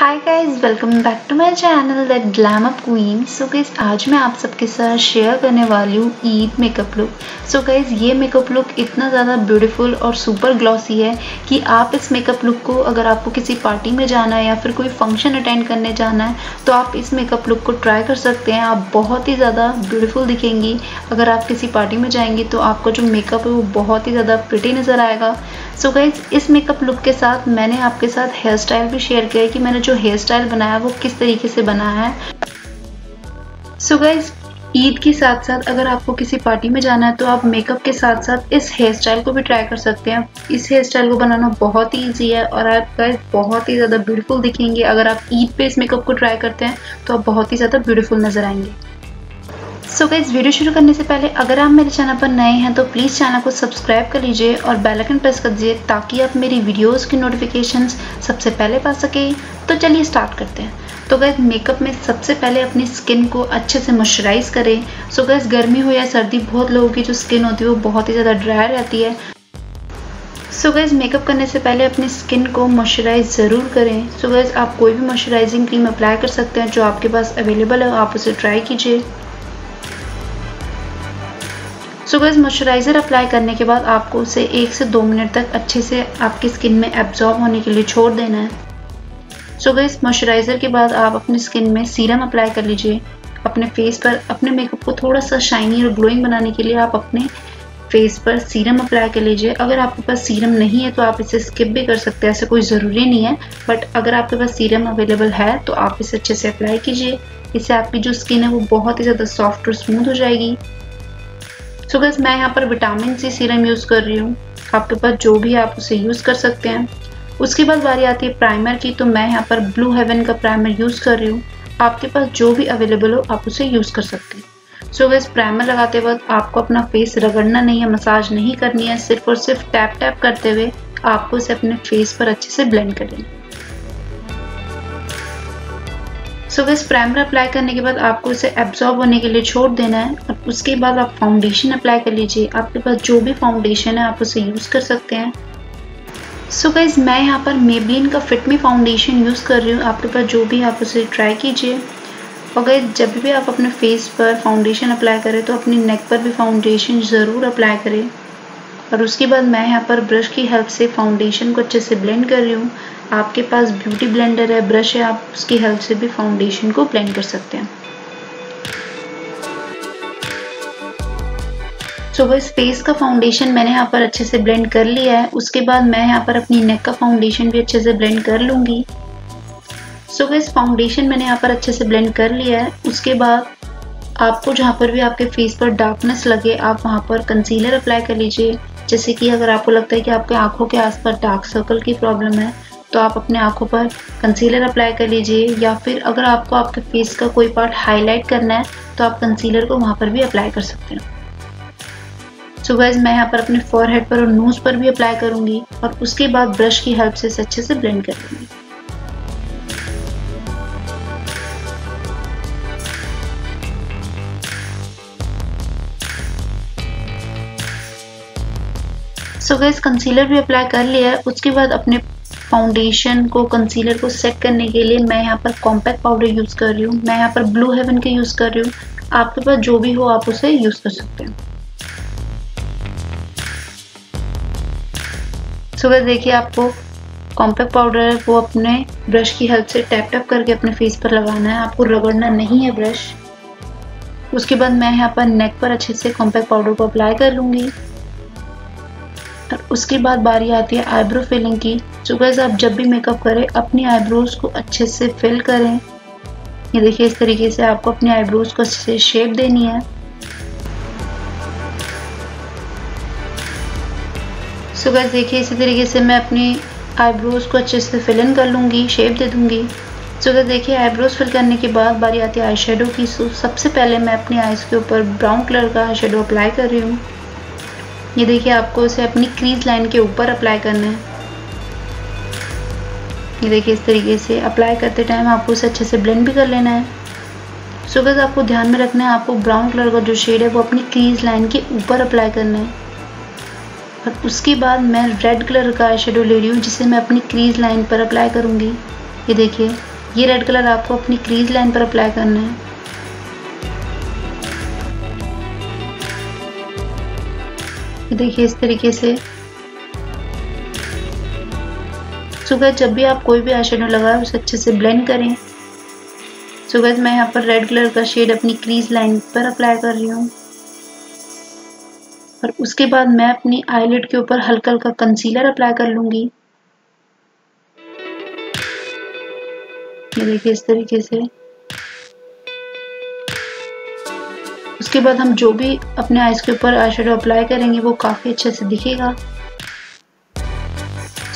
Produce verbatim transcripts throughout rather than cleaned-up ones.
Hi guys, welcome back to my channel that glam up queen. So guys, आज मैं आप सबके साथ शेयर करने वाली हूँ Eid makeup look. So guys, ये मेकअप लुक इतना ज़्यादा ब्यूटीफुल और सुपर ग्लॉसी है कि आप इस मेकअप लुक को, अगर आपको किसी पार्टी में जाना है या फिर कोई फंक्शन अटेंड करने जाना है, तो आप इस मेकअप लुक को ट्राई कर सकते हैं। आप बहुत ही ज़्यादा ब्यूटीफुल दिखेंगी। अगर आप किसी पार्टी में जाएंगी तो आपका जो मेकअप है वो बहुत ही ज़्यादा प्रिटी नज़र आएगा। सो गाइज, इस मेकअप लुक के साथ मैंने आपके साथ हेयर स्टाइल भी शेयर किया है कि मैंने जो हेयर स्टाइल बनाया वो किस तरीके से बनाया है। सो गाइज, ईद के साथ साथ अगर आपको किसी पार्टी में जाना है तो आप मेकअप के साथ साथ इस हेयर स्टाइल को भी ट्राई कर सकते हैं। इस हेयर स्टाइल को बनाना बहुत ही ईजी है और आप गाइज बहुत ही ज़्यादा ब्यूटीफुल दिखेंगे। अगर आप ईद पे इस मेकअप को ट्राई करते हैं तो आप बहुत ही ज़्यादा ब्यूटीफुल नजर आएंगे। सो गाइज, वीडियो शुरू करने से पहले अगर आप मेरे चैनल पर नए हैं तो प्लीज़ चैनल को सब्सक्राइब कर लीजिए और बेल आइकन प्रेस कर दीजिए ताकि आप मेरी वीडियोस की नोटिफिकेशंस सबसे पहले पा सकें। तो चलिए स्टार्ट करते हैं। तो गाइज, मेकअप में सबसे पहले अपनी स्किन को अच्छे से मॉइस्चराइज़ करें। सो गाइज, गर्मी हो या सर्दी, बहुत लोगों की जो स्किन होती है वो बहुत ही ज़्यादा ड्राई रहती है। सो गाइज, मेकअप करने से पहले अपनी स्किन को मॉइस्चराइज ज़रूर करें। सो गाइज, आप कोई भी मॉइस्चराइजिंग क्रीम अप्लाई कर सकते हैं जो आपके पास अवेलेबल है, आप उसे ट्राई कीजिए। सो गाइज, मॉइस्चराइज़र अप्लाई करने के बाद आपको उसे एक से दो मिनट तक अच्छे से आपकी स्किन में एब्जॉर्ब होने के लिए छोड़ देना है। सो गाइज, मॉइस्चराइज़र के बाद आप अपनी स्किन में सीरम अप्लाई कर लीजिए। अपने फेस पर अपने मेकअप को थोड़ा सा शाइनी और ग्लोइंग बनाने के लिए आप अपने फेस पर सीरम अप्लाई कर लीजिए। अगर आपके पास सीरम नहीं है तो आप इसे स्किप भी कर सकते हैं, ऐसा कोई ज़रूरी नहीं है। बट अगर आपके पास सीरम अवेलेबल है तो आप इसे अच्छे से अप्लाई कीजिए। इससे आपकी जो स्किन है वो बहुत ही ज़्यादा सॉफ्ट और स्मूथ हो जाएगी। सो गाइस, मैं यहाँ पर विटामिन सी सीरम यूज़ कर रही हूँ। आपके पास जो भी आप उसे यूज़ कर सकते हैं। उसके बाद बारी आती है प्राइमर की, तो मैं यहाँ पर ब्लू हेवन का प्राइमर यूज़ कर रही हूँ। आपके पास जो भी अवेलेबल हो आप उसे यूज़ कर सकते हैं। सो गाइस, प्राइमर लगाते वक्त आपको अपना फेस रगड़ना नहीं है, मसाज नहीं करनी है, सिर्फ और सिर्फ टैप टैप करते हुए आपको उसे अपने फेस पर अच्छे से ब्लेंड कर लेना है। सो गाइस, प्राइमर अप्लाई करने के बाद आपको इसे एब्जॉर्ब होने के लिए छोड़ देना है और उसके बाद आप फाउंडेशन अप्लाई कर लीजिए। आपके पास जो भी फाउंडेशन है आप उसे यूज़ कर सकते हैं। सो गाइस, मैं यहाँ पर मेबलिन का फिट मी फाउंडेशन यूज़ कर रही हूँ। आपके पास जो भी आप उसे ट्राई कीजिए। और गाइस, जब भी आप अपने फेस पर फाउंडेशन अप्लाई करें तो अपने नेक पर भी फाउंडेशन ज़रूर अप्लाई करें। और उसके बाद मैं यहाँ पर ब्रश की हेल्प से फाउंडेशन को अच्छे से ब्लेंड कर रही हूँ। आपके पास ब्यूटी ब्लेंडर है, ब्रश है, आप उसकी हेल्प से भी फाउंडेशन को ब्लेंड कर सकते हैं। सो गाइस, फेस का फाउंडेशन मैंने यहाँ पर अच्छे से ब्लेंड कर लिया है। उसके बाद मैं यहाँ पर अपनी नेक का फाउंडेशन भी अच्छे से ब्लेंड कर लूँगी। सो गाइस, फाउंडेशन मैंने यहाँ पर अच्छे से ब्लेंड कर लिया है। उसके बाद आपको जहाँ पर भी आपके फेस पर डार्कनेस लगे आप वहाँ पर कंसीलर अप्लाई कर लीजिए। जैसे कि अगर आपको लगता है कि आपके आँखों के आसपास डार्क सर्कल की प्रॉब्लम है तो आप अपने आँखों पर कंसीलर अप्लाई कर लीजिए, या फिर अगर आपको आपके फेस का कोई पार्ट हाईलाइट करना है तो आप कंसीलर को वहाँ पर भी अप्लाई कर सकते हैं। सो गाइस, मैं यहाँ पर अपने फॉरहेड पर और नोज़ पर भी अप्लाई करूँगी और उसके बाद ब्रश की हेल्प से इसे अच्छे से ब्लेंड कर लूँगी। सो गाइस, कंसीलर भी अप्लाई कर लिया है। उसके बाद अपने फाउंडेशन को, कंसीलर को सेट करने के लिए मैं यहाँ पर कॉम्पैक्ट पाउडर यूज़ कर रही हूँ। मैं यहाँ पर ब्लू हेवन के यूज़ कर रही हूँ। आपके पास जो भी हो आप उसे यूज़ कर सकते हैं। सो गाइस, देखिए आपको कॉम्पैक्ट पाउडर वो अपने ब्रश की हेल्प से टैप टैप करके अपने फेस पर लगाना है, आपको रगड़ना नहीं है ब्रश। उसके बाद मैं यहाँ पर नेक पर अच्छे से कॉम्पैक्ट पाउडर को अप्लाई कर लूँगी। और उसके बाद बारी आती है आईब्रो फिलिंग की। सो गाइस, आप जब भी मेकअप करें अपनी आईब्रोज को अच्छे से फिल करें। ये देखिए, इस तरीके से आपको अपनी आईब्रोज को अच्छे से शेप देनी है। सो गाइस, देखिए इसी तरीके से मैं अपनी आईब्रोज को अच्छे से फिल इन कर लूँगी, शेप दे दूँगी। सो गाइस, देखिए आईब्रोज फिल करने के बाद बारी आती है आई शेडो की। सो सबसे पहले मैं अपनी आईज के ऊपर ब्राउन कलर का आई शेडो अप्लाई कर रही हूँ। ये देखिए, आपको इसे अपनी क्रीज लाइन के ऊपर अप्लाई करना है। ये देखिए, इस तरीके से अप्लाई करते टाइम आपको उसे अच्छे से ब्लेंड भी कर लेना है। सो गाइस, आपको ध्यान में रखना है आपको ब्राउन कलर का जो शेड है वो अपनी क्रीज लाइन के ऊपर अप्लाई करना है। और उसके बाद मैं रेड कलर का आई शेडो ले रही हूँ जिसे मैं अपनी क्रीज लाइन पर अप्लाई करूँगी। ये देखिए, ये रेड कलर आपको अपनी क्रीज लाइन पर अप्लाई करना है। ये देखिए इस तरीके से। सो गाइस जब भी आप कोई भी आईशैडो लगाएं उसे अच्छे से ब्लेंड करें। सो गाइस मैं यहाँ पर रेड कलर का शेड अपनी क्रीज लाइन पर अप्लाई कर रही हूँ और उसके बाद मैं अपनी आईलिड के ऊपर हल्का हल्का कंसीलर अप्लाई कर लूंगी। ये देखिए इस तरीके से। उसके बाद हम जो भी अपने आईज के ऊपर आईशैडो अप्लाई करेंगे वो काफी अच्छे से दिखेगा।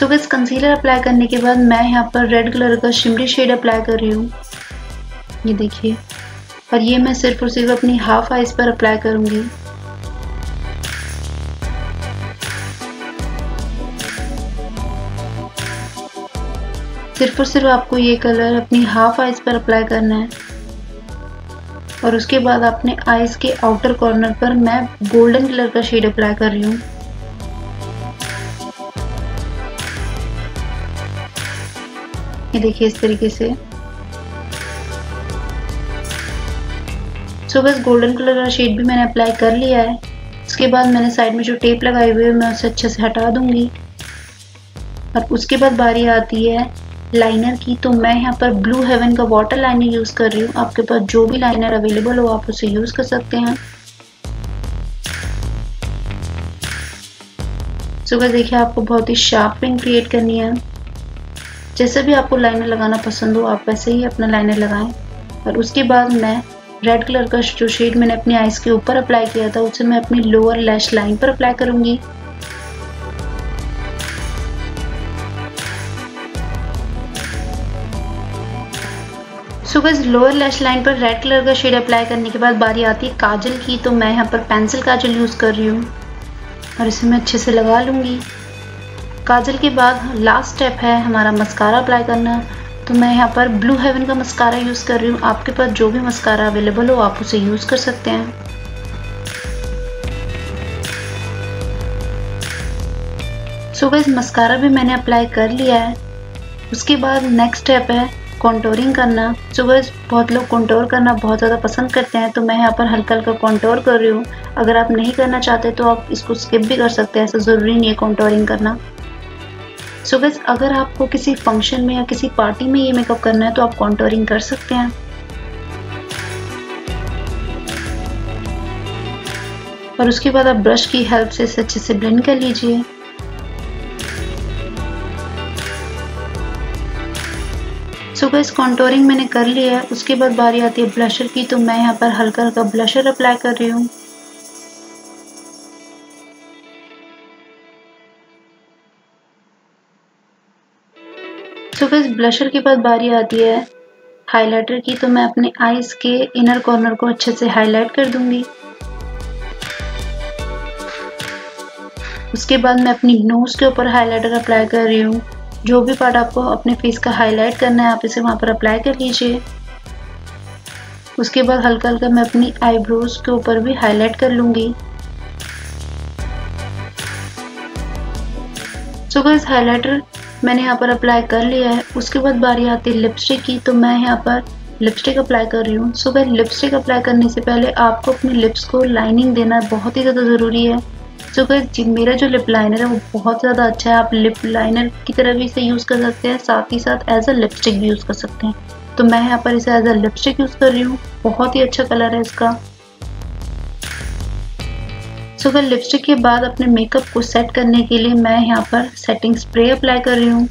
सो गाइस कंसीलर अप्लाई करने के बाद मैं यहाँ पर रेड कलर का शिमरी शेड अप्लाई कर रही हूँ। ये देखिए, और ये मैं सिर्फ और सिर्फ अपनी हाफ आईज पर अप्लाई करूंगी। सिर्फ और सिर्फ आपको ये कलर अपनी हाफ आईज पर अप्लाई करना है और उसके बाद अपने आईज के आउटर कॉर्नर पर मैं गोल्डन कलर का शेड अप्लाई कर रही हूँ। ये देखिए इस तरीके से। सो बस गोल्डन कलर का शेड भी मैंने अप्लाई कर लिया है। उसके बाद मैंने साइड में जो टेप लगाई हुई है मैं उसे अच्छे से हटा दूंगी और उसके बाद बारी आती है लाइनर की। तो मैं यहाँ पर ब्लू हेवन का वाटर लाइनर यूज़ कर रही हूँ। आपके पास जो भी लाइनर अवेलेबल हो आप उसे यूज़ कर सकते हैं। सो गाइस देखिए आपको बहुत ही शार्प विंग क्रिएट करनी है। जैसे भी आपको लाइनर लगाना पसंद हो आप वैसे ही अपना लाइनर लगाएं और उसके बाद मैं रेड कलर का जो शेड मैंने अपनी आईज के ऊपर अप्लाई किया था उसे मैं अपनी लोअर लैश लाइन पर अप्लाई करूँगी। So guys lower lash line पर रेड कलर का शेड अप्लाई करने के बाद बारी आती है काजल की। तो मैं यहाँ पर पेंसिल काजल यूज़ कर रही हूँ और इसे मैं अच्छे से लगा लूँगी। काजल के बाद लास्ट स्टेप है हमारा मस्कारा अप्लाई करना। तो मैं यहाँ पर ब्लू हेवन का मस्कारा यूज़ कर रही हूँ। आपके पास जो भी मस्कारा अवेलेबल हो आप उसे यूज़ कर सकते हैं। सो गाइस मस्कारा भी मैंने अप्लाई कर लिया है। उसके बाद नेक्स्ट स्टेप है कॉन्टोरिंग करना। सो गाइस बहुत लोग कॉन्टोर करना बहुत ज़्यादा पसंद करते हैं। तो मैं यहाँ पर हल्का हल्का कॉन्टोर कर रही हूँ। अगर आप नहीं करना चाहते तो आप इसको स्किप भी कर सकते हैं, ऐसा ज़रूरी नहीं है कॉन्टोरिंग करना। सो गाइस अगर आपको किसी फंक्शन में या किसी पार्टी में ये मेकअप करना है तो आप कॉन्टोरिंग कर सकते हैं। और उसके बाद आप ब्रश की हेल्प से इसे अच्छे से ब्लेंड कर लीजिए। सो गाइस कॉन्टोरिंग मैंने कर लिया है। उसके बाद बारी आती है ब्लशर की। तो मैं यहाँ पर हल्का हल्का ब्लशर अप्लाई कर रही हूँ। सो गाइस ब्लशर के बाद बारी आती है हाइलाइटर की। तो मैं अपने आईज के इनर कॉर्नर को अच्छे से हाईलाइट कर दूंगी। उसके बाद मैं अपनी नोज के ऊपर हाइलाइटर अप्लाई कर रही हूँ। जो भी पार्ट आपको अपने फेस का हाईलाइट करना है आप इसे वहाँ पर अप्लाई कर लीजिए। उसके बाद हल्का हल्का मैं अपनी आईब्रोज के ऊपर भी हाईलाइट कर लूँगी। सो गाइस हाईलाइटर मैंने यहाँ पर अप्लाई कर लिया है। उसके बाद बारी आती है लिपस्टिक की। तो मैं यहाँ पर लिपस्टिक अप्लाई कर रही हूँ। सो गाइस लिपस्टिक अप्लाई करने से पहले आपको अपने लिप्स को लाइनिंग देना बहुत ही ज़्यादा ज़रूरी है। सो गाइस मेरा जो लिप लाइनर है वो बहुत ज़्यादा अच्छा है। आप लिप लाइनर की तरह भी इसे यूज़ कर सकते हैं, साथ ही साथ एज अ लिपस्टिक भी यूज़ कर सकते हैं। तो मैं यहाँ पर इसे एज अ लिपस्टिक यूज़ कर रही हूँ। बहुत ही अच्छा कलर है इसका। सो गाइस लिपस्टिक के बाद अपने मेकअप को सेट करने के लिए मैं यहाँ पर सेटिंग स्प्रे अप्लाई कर रही हूँ।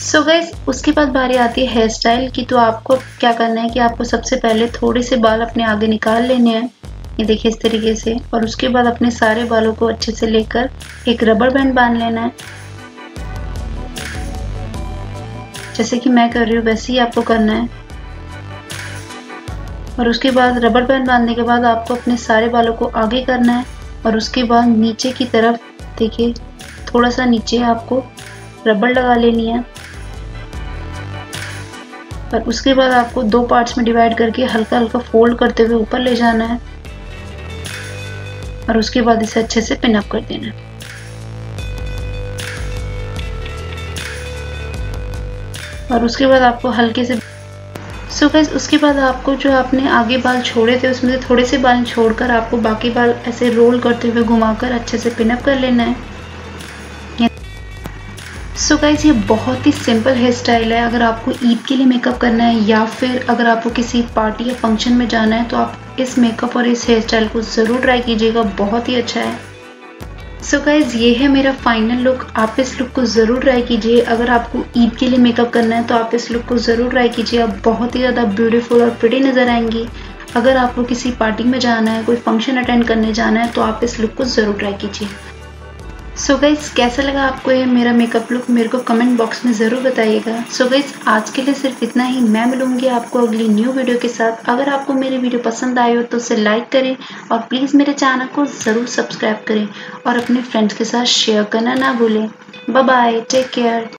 सो so गाइस उसके बाद बारी आती है हेयर स्टाइल की। तो आपको क्या करना है कि आपको सबसे पहले थोड़े से बाल अपने आगे निकाल लेने हैं, ये देखिए इस तरीके से। और उसके बाद अपने सारे बालों को अच्छे से लेकर एक रबर बैंड बांध लेना है। जैसे कि मैं कर रही हूँ वैसे ही आपको करना है। और उसके बाद रबर बैंड बांधने के बाद आपको अपने सारे बालों को आगे करना है और उसके बाद नीचे की तरफ देखिए थोड़ा सा नीचे आपको रबर लगा लेनी है। और उसके बाद आपको दो पार्ट्स में डिवाइड करके हल्का हल्का फोल्ड करते हुए ऊपर ले जाना है और उसके बाद इसे अच्छे से पिन अप कर देना है। और उसके बाद आपको हल्के से सो so गाइस उसके बाद आपको जो आपने आगे बाल छोड़े थे उसमें से थोड़े से बाल छोड़कर आपको बाकी बाल ऐसे रोल करते हुए घुमाकर अच्छे से पिनअप कर लेना है। सो so गाइस ये बहुत ही सिंपल हेयर स्टाइल है। अगर आपको ईद के लिए मेकअप करना है या फिर अगर आपको किसी पार्टी या फंक्शन में जाना है तो आप इस मेकअप और इस हेयर स्टाइल को ज़रूर ट्राई कीजिएगा, बहुत ही अच्छा है। सो so गाइज़ ये है मेरा फाइनल लुक। आप इस लुक को ज़रूर ट्राई कीजिए। अगर आपको ईद के लिए मेकअप करना है तो आप इस लुक को ज़रूर ट्राई कीजिए, आप बहुत ही ज़्यादा ब्यूटीफुल और प्रिटी नज़र आएंगी। अगर आपको किसी पार्टी में जाना है, कोई फंक्शन अटेंड करने जाना है तो आप इस लुक को ज़रूर ट्राई कीजिए। सो so गाइज़ कैसा लगा आपको ये मेरा मेकअप लुक, मेरे को कमेंट बॉक्स में ज़रूर बताइएगा। सो so गाइज़ आज के लिए सिर्फ इतना ही। मैं मिलूंगी आपको अगली न्यू वीडियो के साथ। अगर आपको मेरी वीडियो पसंद आई हो तो उसे लाइक करें और प्लीज़ मेरे चैनल को ज़रूर सब्सक्राइब करें और अपने फ्रेंड्स के साथ शेयर करना ना भूलें। Bye bye, take care.